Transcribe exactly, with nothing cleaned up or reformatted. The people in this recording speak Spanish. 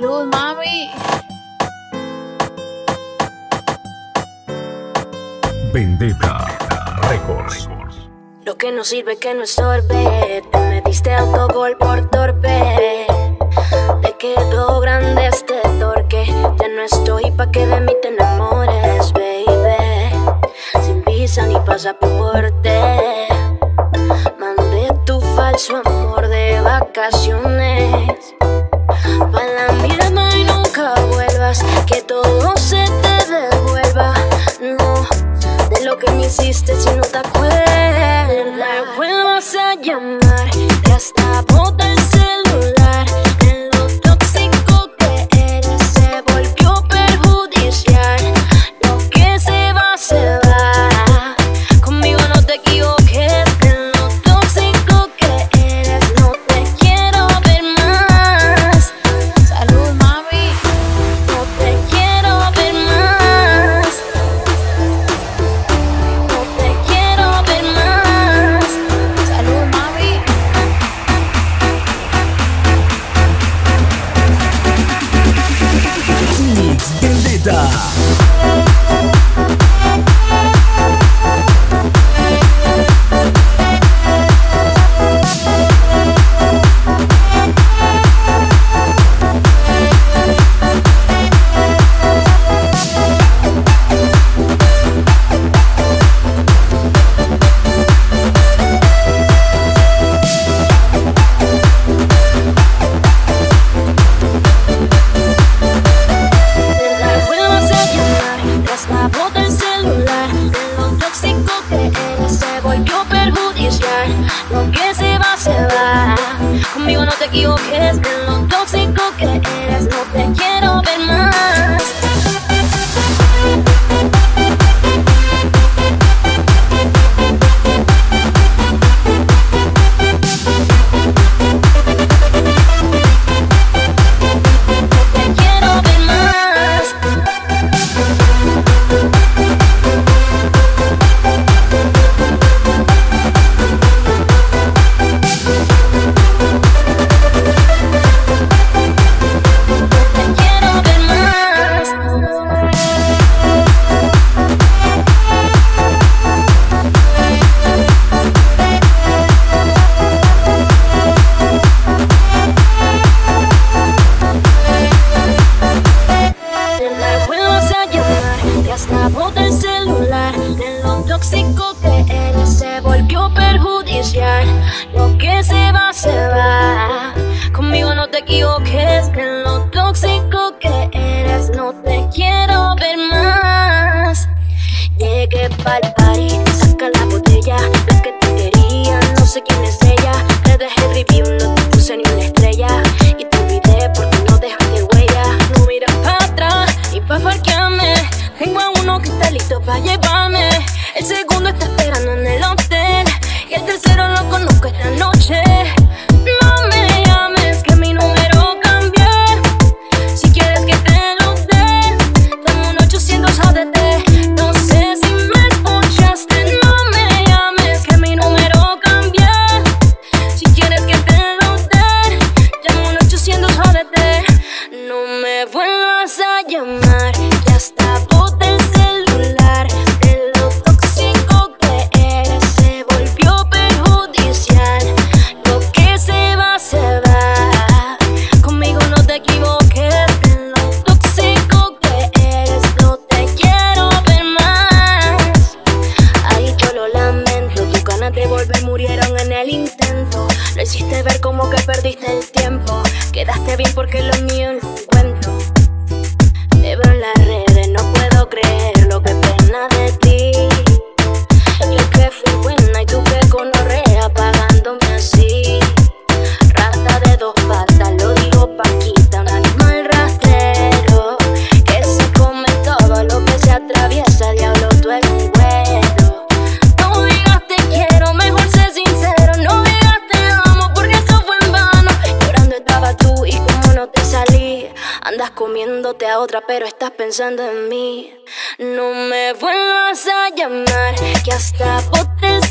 Salud, mami. Vendetta Records. Lo que no sirve que no estorbe. Te metiste autogol por torpe. Te quedó grande este torque. Ya no estoy pa' que de mí te enamores, baby. Sin visa ni pasaporte. Mandé tu falso amor de vacaciones. Pa' la mierda y nunca vuelvas. Que todo se te devuelva. No. De lo que me hiciste si no te acuerdas. Me vuelvas a llamar, te hasta bota el celular. En lo tóxico que eres se volvió perjudicial. Lo que se va, se va. Conmigo no te equivoques. En lo tóxico que eres no te quiero ver más. Salud, mami. No te quiero ver más. Lo que se va, se va. Conmigo no te equivoques. De lo tóxico que eres no te quiero ver más. Tóxico que eres se volvió perjudicial. Lo que se va, se va. Conmigo no te equivoques. En lo tóxico que eres no te quiero ver más. Llegué pa'l party, saca la botella. La que te quería, no sé quién es ella. Te dejé el review, no te puse ni una estrella. Y te olvidé porque no dejaste huella. No miras para atrás ni pa' parquearme. Tengo a uno que está listo pa' llevarme. El segundo está esperando en el hotel. Y el tercero lo conozco esta noche. No me llames que mi número cambió. Si quieres que te lo dé, dame un ochocientos A D T. No sé si me escuchaste. No me llames que mi número cambió. Si quieres que te lo dé, dame un ochocientos A D T. No me vuelvas a llamar. Ya está bote el celular. Lo hiciste ver como que perdiste el tiempo. Quedaste bien porque lo mío no encuentro. Te veo en las redes, no puedo creer lo que pena de ti. Yo que fui buena y tú que conorrea pagándome así. Rata de dos patas, lo digo Paquita, un animal rastrero que se come todo lo que se atraviesa. Diablo, tú eres un güero. No digas te quiero, mejor sé sincero. No andas comiéndote a otra pero estás pensando en mí. No me vuelvas a llamar que hasta botes.